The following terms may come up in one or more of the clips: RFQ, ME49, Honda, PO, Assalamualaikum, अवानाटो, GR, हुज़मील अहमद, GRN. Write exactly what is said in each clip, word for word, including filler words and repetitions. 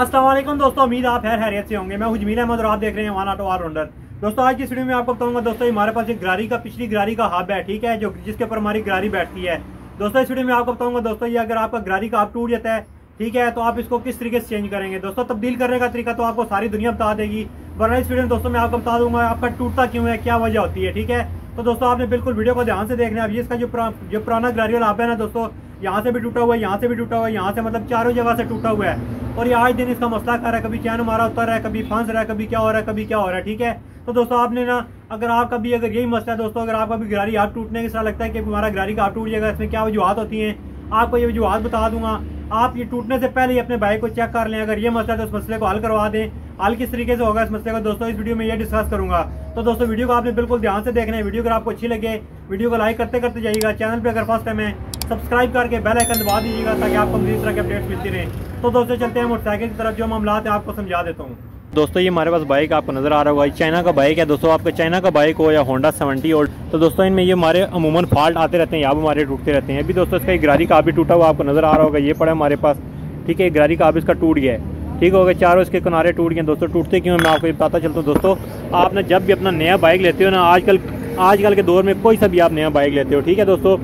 अस्सलाम वालेकुम दोस्तों, उम्मीद आप खैर हैरियत से होंगे। मैं हुज़मील अहमद और आप देख रहे हैं अवानाटो ऑलराउंडर। दोस्तों आज की वीडियो में आपको बताऊंगा दोस्तों हमारे पास एक गरारी का पिछली गरारी का हब है, ठीक है, जो जिसके ऊपर हमारी गरारी बैठती है। दोस्तों इस वीडियो में आपको बताऊंगा दोस्तों ये अगर आपका गरारी का हब टूट जाता है, ठीक है, तो आप इसको किस तरीके से चेंज करेंगे। दोस्तों तब्दील करने का तरीका तो आपको सारी दुनिया बता देगी, वरना इस वीडियो में दोस्तों मैं आपको बता दूंगा आपका टूटता क्यों है, क्या वजह होती है, ठीक है। तो दोस्तों आपने बिल्कुल वीडियो को ध्यान से देखना है। अब इसका जो जो पुराना गरारी वाला हब है ना दोस्तों, यहाँ से भी टूटा हुआ है, यहाँ से भी टूटा हुआ है, यहाँ से मतलब चारों जगह से टूटा हुआ है। और ये आज दिन इसका मसला खा रहा है, कभी चैन हमारा उतर रहा है, कभी फंस रहा है, कभी क्या हो रहा है, कभी क्या हो रहा है, ठीक है। तो दोस्तों आपने ना अगर आपका भी अगर यही मसला है दोस्तों, अगर आपका भी गरारी हाथ टूटने किस तरह लगता है कि हमारा गरारी का हाथ टूट जाएगा, इसमें क्या वजूहत होती हैं, आपको ये वजूहत बता दूंगा। आप ये टूटने से पहले ही अपने बाइक को चेक कर लें, अगर ये मसला है तो इस मसले को हल करवा दें। हल किस तरीके से होगा इस मसले को दोस्तों इस वीडियो में ये डिस्कस करूंगा। तो दोस्तों वीडियो को आपने बिल्कुल ध्यान से देखना है। वीडियो अगर आपको अच्छी लगे वीडियो को लाइक करते करते जाइएगा। चैनल पर अगर फर्स्ट टाइम है सब्सक्राइब करके बेल आइकन दबा दीजिएगा ताकि आपको इस तरह के अपडेट्स मिलती रहें। तो दोस्तों चलते हैं मोटरसाइकिल की तरफ, जो मामला है आपको समझा देता हूँ। दोस्तों ये हमारे पास बाइक आपको नजर आ रहा होगा, चाइना का बाइक है दोस्तों, आपका चाइना का बाइक हो या होंडा सेवेंटी ओल्ड, तो दोस्तों इनमें ये हमारे अमूमन फॉल्ट आते रहते हैं, यहाँ हमारे टूटते रहते हैं। अभी दोस्तों इसका गरारी का भी टूटा हुआ आपको नजर आ रहा होगा, ये पड़ा हमारे पास, ठीक है, गरारी का भी इसका टूट गया है, ठीक हो गया, चारों इसके किनारे टूट गए। दोस्तों टूटते क्यों मैं आपको ये बताता चलता हूँ। दोस्तों आप ना जब भी अपना नया बाइक लेते हो ना, आजकल आजकल के दौर में कोई सा भी आप नया बाइक लेते हो, ठीक है दोस्तों,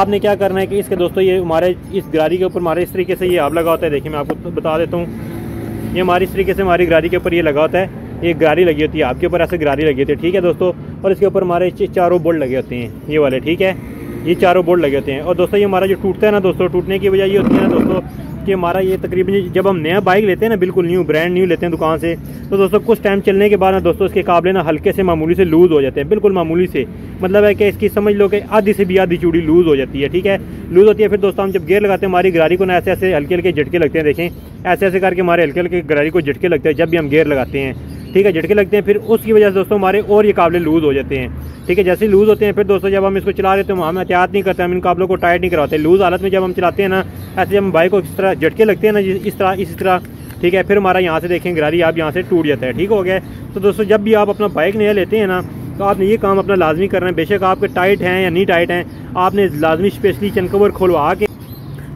आपने क्या करना है कि इसके दोस्तों ये हमारे इस गरारी के ऊपर हमारे इस तरीके से ये हब लगा होता है। देखिए मैं आपको बता देता हूँ, ये हमारी इस तरीके से हमारी गरारी के ऊपर ये लगा होता है, ये गरारी लगी होती है आपके ऊपर, ऐसे गरारी लगी होती है, ठीक है दोस्तों। और इसके ऊपर हमारे चारों बोल्ट लगे होते हैं ये वाले, ठीक है, ये चारों बोल्ट लगे होते हैं। और दोस्तों ये हमारा जो टूटता है ना दोस्तों, टूटने की वजह ये होती है ना दोस्तों कि हमारा ये तकरीबन जब हम नया बाइक लेते हैं ना, बिल्कुल न्यू ब्रांड न्यू लेते हैं दुकान से, तो दोस्तों कुछ टाइम चलने के बाद ना दोस्तों इसके काबले ना हल्के से मामूली से लूज़ हो जाते हैं, बिल्कुल मामूली से, मतलब है कि इसकी समझ लो कि आधी से भी आधी चूड़ी लूज़ हो जाती है, ठीक है, लूज़ होती है। फिर दोस्तों हम जब गियर लगाते हैं हमारी गरारी को ना ऐसे ऐसे हल्के हल्के झटके लगते हैं, देखें ऐसे ऐसे करके हमारे हल्के हल्के गरारी को झटके लगते हैं जब भी हम गियर लगाते हैं, ठीक है, झटके लगते हैं। फिर उसकी वजह से दोस्तों हमारे और ये काबले लूज़ हो जाते हैं, ठीक है, जैसे लूज़ होते हैं फिर दोस्तों जब हम इसको चला रहे हैं तो हम एहतियात नहीं करते, हम इन काबलों को टाइट नहीं कराते। लूज़ हालत में जब हम चलाते हैं ना, ऐसे जब हम बाइक को इस तरह झटके लगते हैं ना, इस तरह इस तरह, ठीक है, फिर हमारा यहाँ से देखें गरारी आप यहाँ से टूट जाता है, ठीक हो गया। तो दोस्तों जब भी आप अपना बाइक नया लेते हैं ना, तो आपने ये काम अपना लाजमी करना है, बेशक आपके टाइट हैं या नहीं टाइट हैं, आपने लाजमी स्पेशली चेन कवर खुलवा के,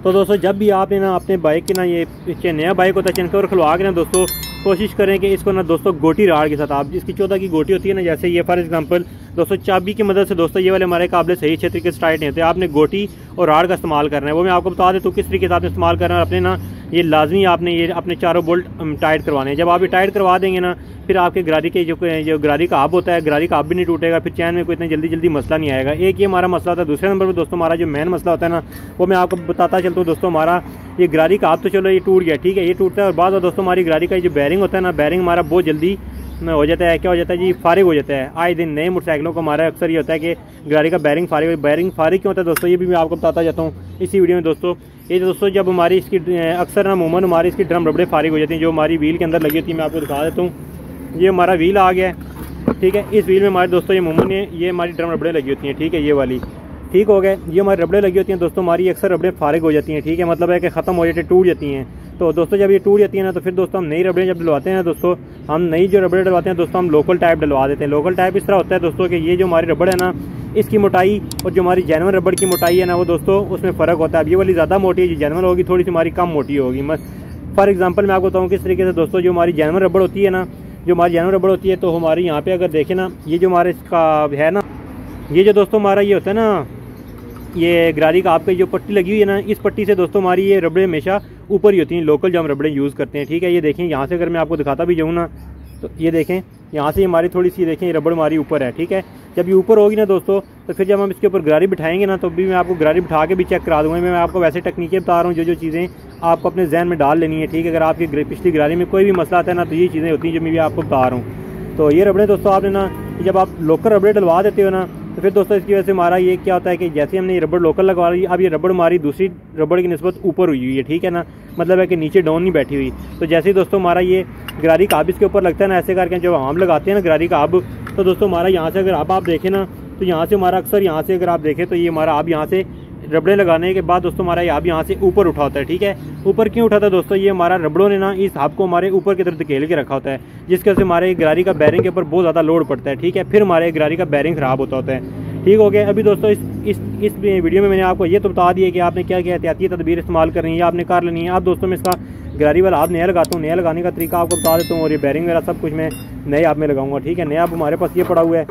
तो दोस्तों जब भी आपने ना अपने बाइक के ना ये नया बाइक होता है चेन कवर खुलवा के ना दोस्तों कोशिश करें कि इसको ना दोस्तों गोटी राड के साथ, आप इसकी चौदह की गोटी होती है ना, जैसे ये फॉर एग्जांपल दोस्तों चाबी की मदद से दोस्तों ये वाले हमारे काबले सही अच्छे तरीके से टाइट नहीं होते, आपने गोटी और राड का इस्तेमाल करना है। वो मैं आपको बता देता हूँ किस तरीके से आपने इस्तेमाल करना है। अपने ना ये लाजमी आपने ये अपने चारों बोल्ट टाइट करवाने हैं। जब आप ये टाइट करवा देंगे ना, फिर आपके गरारी के जो जो गरारी का हब होता है, गरारी का हब भी नहीं टूटेगा, फिर चैन में कोई इतना जल्दी जल्दी मसला नहीं आएगा। एक ये हमारा मसला होता है। दूसरे नंबर पर दोस्तों हमारा जो मेन मसला होता है ना, वो मैं आपको बताता चलता हूँ। दोस्तों हमारा ये गरारी का हब तो चलो ये टूट गया, ठीक है, ये टूटता है, और बाद दोस्तों हमारी गरारी का जो बैरिंग होता है ना, बैरिंग हमारा बहुत जल्दी हो जाता है, क्या हो जाता है जी, फारिग हो जाता है। आए दिन नए मोटरसाइकिलों को हमारा अक्सर ये होता है कि गरारी का बैरिंग फारिग, बैरिंग फारिग क्यों होता है दोस्तों, ये भी मैं आपको बताता जाता हूँ इसी वीडियो में। दोस्तों ये दोस्तों जब हमारी इसकी अक्सर ना अमूमन हमारी इसकी ड्रम रबड़े फारिग हो जाती हैं जो हमारी व्हील के अंदर लगी होती है। मैं आपको दिखा देता हूँ, ये हमारा व्हील आ गया, ठीक है, इस व्हील में हमारे दोस्तों ये अमूमन ये हमारी ड्रम रबड़े लगी होती हैं, ठीक है, ये वाली, ठीक हो गए, ये हमारी रबड़े लगी होती हैं दोस्तों, हमारी अक्सर रबड़े फारिग हो जाती हैं, ठीक है, मतलब है कि ख़त्म हो जाती, टूट जाती हैं। तो दोस्तों जब ये टूट जाती है ना, तो फिर दोस्तों हम नई रबड़े जब डलवाते हैं दोस्तों, हम नई जो रबड़े डलवाते हैं दोस्तों, हम लोकल टाइप डलवा देते हैं। लोकल टाइप इस तरह होता है दोस्तों कि ये जो हमारी रबड़ है ना, इसकी मोटाई और जो हमारी जैनवन रबड़ की मोटाई है ना, वो दोस्तों उसमें फ़र्क होता है। अब ये वाली ज़्यादा मोटी है, जो जैनवन होगी थोड़ी सी हमारी कम मोटी होगी। फॉर एग्जाम्पल मैं आपको बताऊँ किस तरीके से दोस्तों जो हमारी जैनवन रबड़ होती है ना, जो हमारी जैनवन रबड़ होती है, तो हमारे यहाँ पर अगर देखें ना, ये जो हमारे इसका है ना, ये जो दोस्तों हमारा ये होता है ना, ये गरारी का आपके जो पट्टी लगी हुई है ना, इस पट्टी से दोस्तों हमारी ये रबड़े हमेशा ऊपर ही होती हैं, लोकल जो हम रबड़े यूज़ करते हैं, ठीक है। ये देखें यहाँ से अगर मैं आपको दिखाता भी जाऊँ ना, तो ये देखें यहाँ से हमारी थोड़ी सी देखें रबड़ हमारी ऊपर है, ठीक है। जब ये ऊपर होगी ना दोस्तों, तो फिर जब हम इसके ऊपर गरारी बिठाएंगे ना, तो भी मैं आपको गरारी बिठा के भी चेक करा दूँगा। मैं आपको वैसे टेक्निकें बता रहा हूँ जो जो चीज़ें आपको अपने जहन में डाल लेनी है, ठीक है। अगर आपकी पिछली गरारी में कोई भी मसला आता है ना, तो ये चीज़ें होती हैं जो मैं भी आपको बता रहा हूँ। तो ये रबड़े दोस्तों आपने ना, जब आप लोकल रबड़े डलवा देते हो ना, तो फिर दोस्तों इसकी वजह से हमारा ये क्या होता है कि जैसे हमने ये रबड़ लोकल लगवा ली, अब ये रबड़ हमारी दूसरी रबड़ की निस्बत ऊपर हुई हुई है, ठीक है ना, मतलब है कि नीचे डाउन नहीं बैठी हुई। तो जैसे ही दोस्तों हमारा ये गरारी का हब इसके ऊपर लगता है ना, ऐसे करके जब हम लगाते हैं ना गरारी का हब, तो दोस्तों हमारा यहाँ से अगर आप, आप देखें ना, तो यहाँ से हमारा अक्सर यहाँ से अगर आप देखें तो ये हमारा हब यहाँ से रबड़े लगाने के बाद दोस्तों हमारा ये हब यहाँ से ऊपर उठा होता है, ठीक है। ऊपर क्यों उठाता है दोस्तों, ये हमारा रबड़ों ने ना इस हब को हमारे ऊपर की तरफ धकेल के रखा होता है, जिसके से हमारे गरारी का बैरिंग के ऊपर बहुत ज़्यादा लोड पड़ता है, ठीक है, फिर हमारे गरारी का बैरिंग ख़राब होता होता है, ठीक हो गया। अभी दोस्तों इस इस इस वीडियो में मैंने आपको ये तो बता दिया कि आपने क्या क्या एहतियाती तदबीर इस्तेमाल करनी है, आपने कर लेनी है। आप दोस्तों में इसका गरारी वाला हाथ नया लगाता हूँ, नया लगाने का तरीका आपको बता देता हूँ, और ये बैरिंग वगैरह सब कुछ मैं नए आप में लगाऊंगा। ठीक है, नया आप हमारे पास ये पड़ा हुआ है।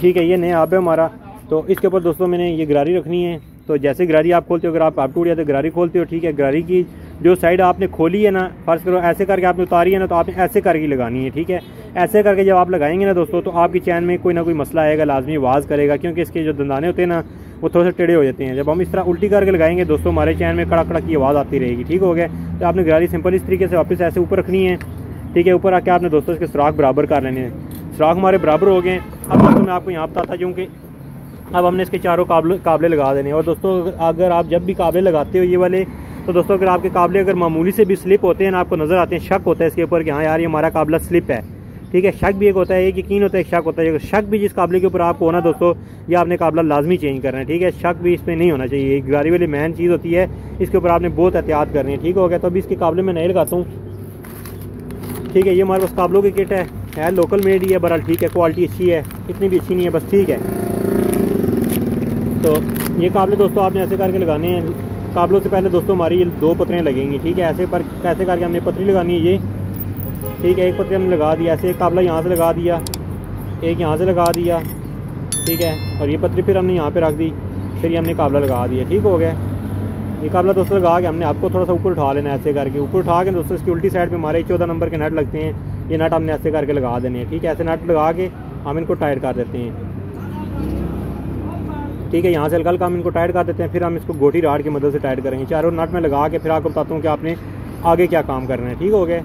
ठीक है, ये नया आप है हमारा। तो इसके ऊपर दोस्तों मैंने ये गरारी रखनी है। तो जैसे गरारी आप खोलते हो, अगर आप आप टूट जाते हो गरारी खोलते हो, ठीक है, गरारी की जो साइड आपने खोली है ना, फर्ज करो ऐसे करके आपने उतारी है ना, तो आपने ऐसे करके लगानी है। ठीक है, ऐसे करके जब आप लगाएंगे ना दोस्तों, तो आपकी चैन में कोई ना कोई मसला आएगा, लाजमी आवाज़ करेगा, क्योंकि इसके जो दंदाने होते हैं ना वो थोड़े से टेढ़े हो जाते हैं। जब हम इस तरह उल्टी करके लगाएंगे दोस्तों, हमारे चैन में कड़ा कड़ा की आवाज़ आती रहेगी। ठीक हो गया, तो आपने गरारी सिंपल इस तरीके से वापस ऐसे ऊपर रखनी है। ठीक है, ऊपर आके आपने दोस्तों इसके सुराख बराबर कर लेने हैं। सुराख हमारे बराबर हो गए। अब दोस्तों मैं आपको यहाँ बताता हूँ कि अब हमने इसके चारों काबले काबले लगा देने। और दोस्तों अगर आप जब भी काबले लगाते हो ये वाले, तो दोस्तों अगर आपके काबले अगर मामूली से भी स्लिप होते हैं ना, आपको नज़र आते हैं, शक होता है इसके ऊपर कि हाँ यार ये हमारा काबला स्लिप है। ठीक है, शक भी एक होता है, एक यकीन होता है, एक शक होता है। शक भी जिस काबले के ऊपर आपको होना दोस्तों, ये आपने काबला लाजमी चेंज करना है। ठीक है, शक भी इसमें नहीं होना चाहिए, एक गाड़ी वाली मेन चीज़ होती है, इसके ऊपर आपने बहुत एहतियात करनी है। ठीक हो गया, तो अभी इसके काबले में नहीं लगाता हूँ। ठीक है, ये हमारे पास काबलों की किट है, है लोकल मेड ही है बहरहाल। ठीक है, क्वालिटी अच्छी है, इतनी भी अच्छी नहीं है, बस ठीक है। तो ये काबले दोस्तों आपने ऐसे करके लगाने हैं। काबलों से पहले दोस्तों हमारी ये दो पत्रियाँ लगेंगी। ठीक है, ऐसे पर ऐसे करके हमने पतरी लगानी है ये। ठीक है, एक पतरी हमने लगा दिया, ऐसे एक काबला यहाँ से लगा दिया, एक यहाँ से लगा दिया। ठीक है, और ये पतरी फिर हमने यहाँ पे रख दी, फिर ये हमने काबला लगा दिया। ठीक हो गया, ये काबला दोस्तों लगा के हमने आपको थोड़ा सा ऊपर उठा लेना है, ऐसे करके ऊपर उठा के दोस्तों इसकी उल्टी साइड पर हमारे चौदह नंबर के नट लगते हैं, ये नट हमने ऐसे करके लगा देने हैं। ठीक है, ऐसे नट लगा के हम इनको टाइट कर देते हैं। ठीक है, यहाँ से हल्का हल्का हम इनको टाइट कर देते हैं, फिर हम इसको गोटी राड की मदद से टाइट करेंगे चारों नट में लगा के। फिर आपको बताता हूँ कि आपने आगे क्या काम करना है। ठीक हो गया,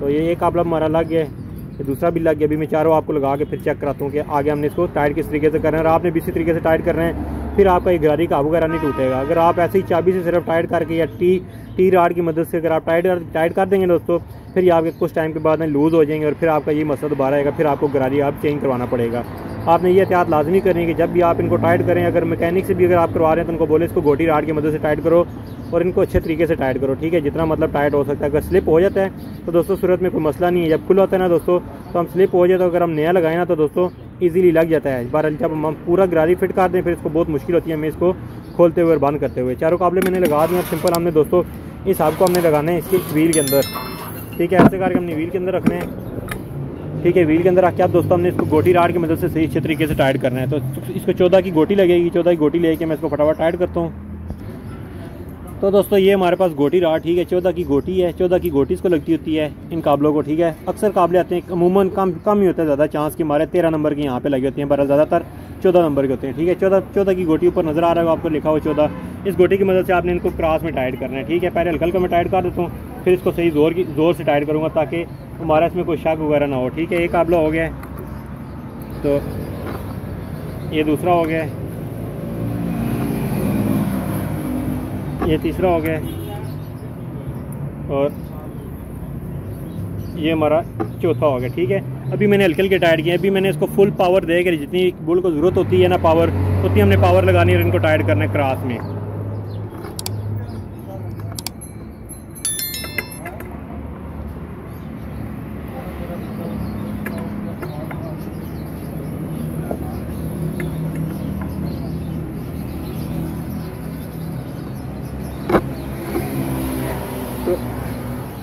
तो ये एक काबला हमारा लग गया, ये दूसरा भी लग गया। अभी मैं चारों आपको लगा के फिर चेक कराता हूँ कि आगे हमने इसको टाइट किस तरीके से करना है, और आपने भी इसी तरीके से टाइट करना है, फिर आपका ये गरारी काबू वगैरह नहीं टूटेगा। अगर आप ऐसे ही चाबी से सिर्फ टाइट करके या टी टी राड की मदद से अगर आप टाइट टाइट कर देंगे दोस्तों, फिर ये आपके कुछ टाइम के बाद में लूज़ हो जाएंगे, और फिर आपका ये मसला दोबारा आएगा, फिर आपको गरारी आप चेंज करवाना पड़ेगा। आपने ये एहतियात लाजमी करनी है कि जब भी आप इनको टाइट करें, अगर मैकेनिक से भी अगर आप करवा रहे हैं, तो उनको बोले इसको गोटी राड की मदद से टाइट करो, और इनको अच्छे तरीके से टाइट करो। ठीक है, जितना मतलब टाइट हो सकता है। अगर स्लिप हो जाता है तो दोस्तों सूरत में कोई मसला नहीं है, जब खुला होता है ना दोस्तों, तो हम स्लिप हो जाए तो अगर हम नया लगाए ना, तो दोस्तों ईजिली लग जाता है। इस बार जब हम पूरा गरारी फिट कर दें, फिर इसको बहुत मुश्किल होती है हमें इसको खोलते हुए और बंद करते हुए। चारों काबले मैंने लगा दिए। सिंपल हमने दोस्तों इस हिसाब को हमने लगाना है इसके व्हील के अंदर। ठीक है, ऐसे करके हमने व्हील के अंदर रखना है। ठीक है, व्हील के अंदर आके आप दोस्तों हमने इसको गोटी राड की मदद से सही अच्छे तरीके से टाइट करना है। तो इसको चौदह की गोटी लगेगी, चौदह की गोटी लेके मैं इसको फटाफट टाइट करता हूँ। तो दोस्तों ये हमारे पास गोटी राड, ठीक है, चौदह की गोटी है, चौदह की गोटी इसको लगती होती है इन काबलों को। ठीक है, अक्सर काबले आते हैं, अमूमन कम कम ही होता है, ज़्यादा चांस कि हमारे तेरह नंबर के यहाँ पे लगे होते हैं, पर ज़्यादातर चौदह नंबर के होते हैं। ठीक है, चौदह चौदह की गोटी ऊपर नज़र आ रहा है आपको लिखा हुआ चौदह, इस गोटी की मदद से आपने इनको क्रॉस में टाइट करना है। ठीक है, पहले हल्का हल्का मैं टाइट कर देता हूँ, फिर इसको सही जोर की जोर से टाइट करूँगा ताकि हमारा इसमें कोई शक वगैरह ना हो। ठीक है, एक काबला हो गया, तो ये दूसरा हो गया, ये तीसरा हो गया, और ये हमारा चौथा हो गया। ठीक है, अभी मैंने हल्के हल्के टाइट किया, अभी मैंने इसको फुल पावर दे के जितनी बुल को ज़रूरत होती है ना पावर, उतनी हमने पावर लगानी है, और इनको टाइट करना है क्रॉस में।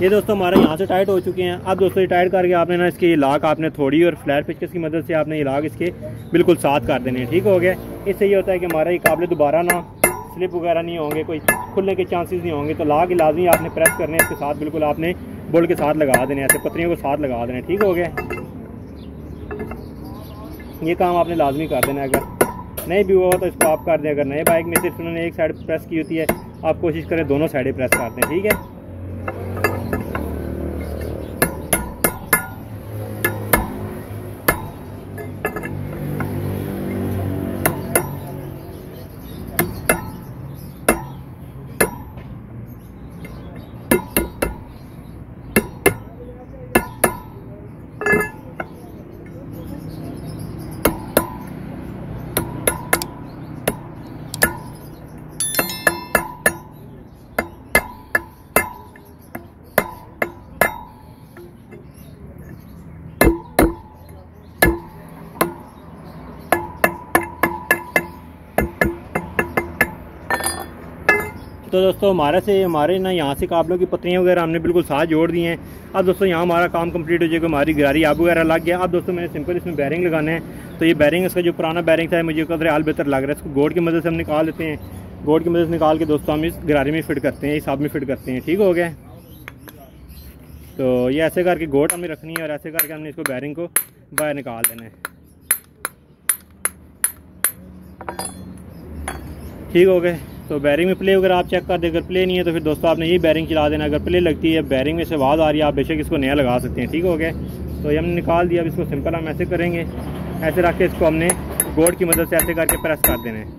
ये दोस्तों हमारे यहाँ से टाइट हो चुके हैं। अब दोस्तों ये टाइट करके आपने ना इसके ये लाक आपने थोड़ी और फ्लैट पिचकस की मदद से आपने ये लाक इसके बिल्कुल साथ कर देने हैं। ठीक हो गया, इससे ये होता है कि हमारे ये काबले दोबारा ना स्लिप वगैरह नहीं होंगे, कोई खुलने के चांसेस नहीं होंगे। तो लाक लाजमी आपने प्रेस करने इसके साथ, बिल्कुल आपने बोल्ट के साथ लगा देने, ऐसे पत्रियों को साथ लगा देने। ठीक हो गया, ये काम आपने लाजमी कर देना। अगर नहीं भी हुआ तो इसको आप कर दें। अगर नए बाइक में सिर्फ उन्होंने एक साइड प्रेस की होती है, आप कोशिश करें दोनों साइडें प्रेस कर दें। ठीक है, तो दोस्तों हमारे से हमारे ना यहाँ से काबलों की पत्तियाँ वगैरह हमने बिल्कुल साथ जोड़ दिए हैं। अब दोस्तों यहाँ हमारा काम कंप्लीट हो जाएगा, हमारी गिरारी आब वगैरह लग गया। अब दोस्तों मैंने सिंपल इसमें बैरिंग लगाना है, तो ये बैरिंग इसका जो पुराना बैरिंग था मुझे कदर हाल बेहतर लग रहा है, इसको गोड़ की मदद से हम निकाल लेते हैं। गोड़ की मदद से निकाल के दोस्तों हम इस गिरारी में फिट करते हैं, इस आब में फिट करते हैं। ठीक हो गया, तो ये ऐसे करके गोड़ हमें रखनी है और ऐसे करके हमने इसको बैरिंग को बाहर निकाल देना है। ठीक हो गए, तो बैरिंग में प्ले अगर आप चेक कर दें, अगर प्ले नहीं है तो फिर दोस्तों आपने यही बैरिंग चला देना। अगर प्ले लगती है, बैरिंग में से आवाज़ आ रही है, आप बेशक इसको नया लगा सकते हैं। ठीक हो गया, तो ये हमने निकाल दिया। अब इसको सिंपल हम ऐसे करेंगे, ऐसे रख के इसको हमने गोड़ की मदद से ऐसे करके प्रेस कर देना है।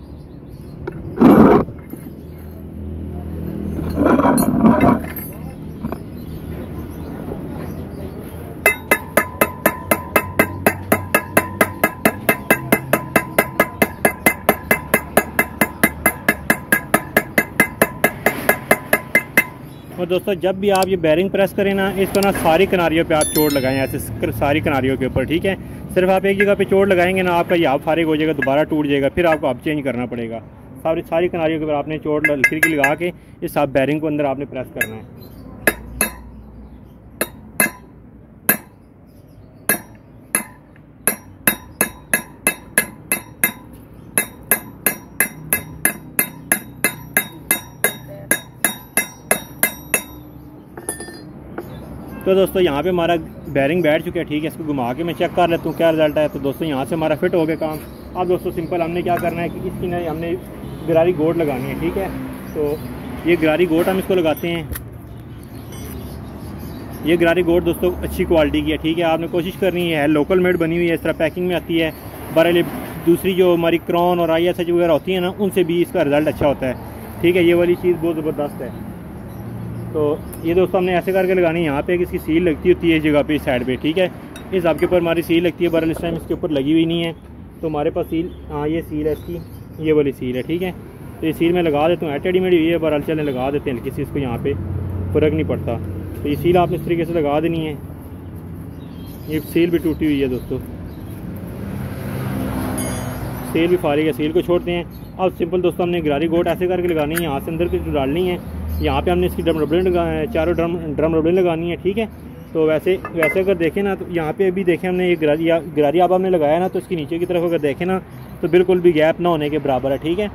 और दोस्तों जब भी आप ये बैरिंग प्रेस करें ना, इसको ना सारी किनारियों पे आप चोट लगाएं, ऐसे सारी किनारियों के ऊपर। ठीक है, सिर्फ आप एक जगह पे चोट लगाएंगे ना, आपका ये आप फारिग हो जाएगा, दोबारा टूट जाएगा, फिर आपको आप चेंज करना पड़ेगा। सारी सारी किनारियों के ऊपर आपने चोट लकीर की लगा के इस आप बैरिंग को अंदर आपने प्रेस करना है। तो दोस्तों यहाँ पे हमारा बैरिंग बैठ चुका है। ठीक है, इसको घुमा के मैं चेक कर लेता हूँ क्या रिजल्ट है। तो दोस्तों यहाँ से हमारा फिट हो गया काम। अब दोस्तों सिंपल हमने क्या करना है कि इसकी ना हमने गिरारी गोट लगानी है। ठीक है, तो ये गिरारी गोट हम इसको लगाते हैं। ये गिरारी गोट दोस्तों अच्छी क्वालिटी की है। ठीक है, आपने कोशिश करनी है, लोकल मेड बनी हुई है, इस तरह पैकिंग में आती है। बहरहाल दूसरी जो हमारी क्रॉन और आई एस एच वगैरह होती है ना, उनसे भी इसका रिज़ल्ट अच्छा होता है। ठीक है, ये वाली चीज़ बहुत ज़बरदस्त है। तो ये दोस्तों हमने ऐसे करके लगानी है। यहाँ पे इसकी सील लगती होती है इस जगह पे, इस साइड पे। ठीक है, इस आपके ऊपर हमारी सील लगती है, बहरहाल इस टाइम इसके ऊपर लगी हुई नहीं है, तो हमारे पास सील, हाँ ये सील है इसकी, ये वाली सील है। ठीक है, तो ये सील मैं लगा देता हूँ, एटेडी मेडी हुई है, बहरहाल चलने लगा देते हैं, हल्की सी इसको यहाँ पर फ़र्क नहीं पड़ता। तो ये सील आपने इस तरीके से लगा देनी है। ये सील भी टूटी हुई है दोस्तों, सील भी फारिग है, सील को छोड़ते हैं। अब सिंपल दोस्तों हमने गिरारी गोट ऐसे करके लगानी है, यहाँ से अंदर की डालनी है। यहाँ पे हमने इसकी ड्रम रबड़ें लगाए, चारों ड्रम ड्रम रबड़ें लगानी है। ठीक है, तो वैसे वैसे अगर देखें ना, तो यहाँ पे भी देखें हमने ये गिरारी गिरारी आब हमने लगाया ना, तो इसकी नीचे की तरफ अगर देखें ना, तो बिल्कुल भी गैप ना होने के बराबर है। ठीक है,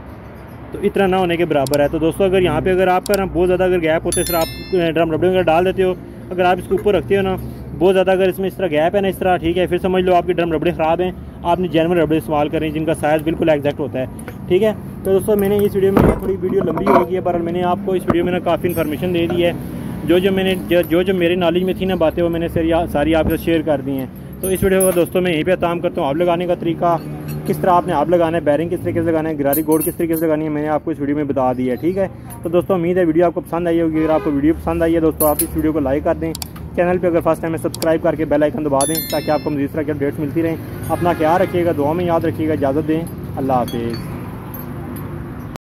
तो इतना ना होने के बराबर है। तो दोस्तों अगर यहाँ पे अगर आपका ना बहुत ज़्यादा अगर गैप होते है, आप ड्रम रबड़ें वगैरह डाल देते हो, अगर आप इसको ऊपर रखते हो ना बहुत ज़्यादा, अगर इसमें इस तरह गैप है ना इस तरह, ठीक है, फिर समझ लो आपकी ड्रम रबड़ें ख़राब हैं, आपने जर्मन रबड़ें इस्तेमाल करें जिनका साइज़ बिल्कुल एग्जैक्ट होता है। ठीक है, तो दोस्तों मैंने इस वीडियो में, थोड़ी वीडियो लंबी होगी है, बहरहाल मैंने आपको इस वीडियो में ना काफ़ी इन्फॉर्मेशन दे दी है। जो जो मैंने जो जो मेरे नॉलेज में थी ना बातें, वो मैंने सारी आपके साथ शेयर कर दी हैं। तो इस वीडियो का दोस्तों मैं यहीं पर खत्म करता हूँ। आब लगाने का तरीका किस तरह आपने आब लगाना है, बैरिंग किस तरीके से लगाना है, गिरारी गोड़ किस तरीके से लगानी है, मैंने आपको इस वीडियो में बता दी है। ठीक है, तो दोस्तों उम्मीद है वीडियो आपको पसंद आई होगी। अगर आपको वीडियो पसंद आई है दोस्तों, आप इस वीडियो को लाइक कर दें, चैनल पे अगर फर्स्ट टाइम है सब्सक्राइब करके बेल आइकन दबा दें, ताकि आपको मज़ीद तरह की अपडेट्स मिलती रहें। अपना ख्याल रखिएगा, दुआ में याद रखिएगा। इजाज़त दें, अल्लाह हाफिज़।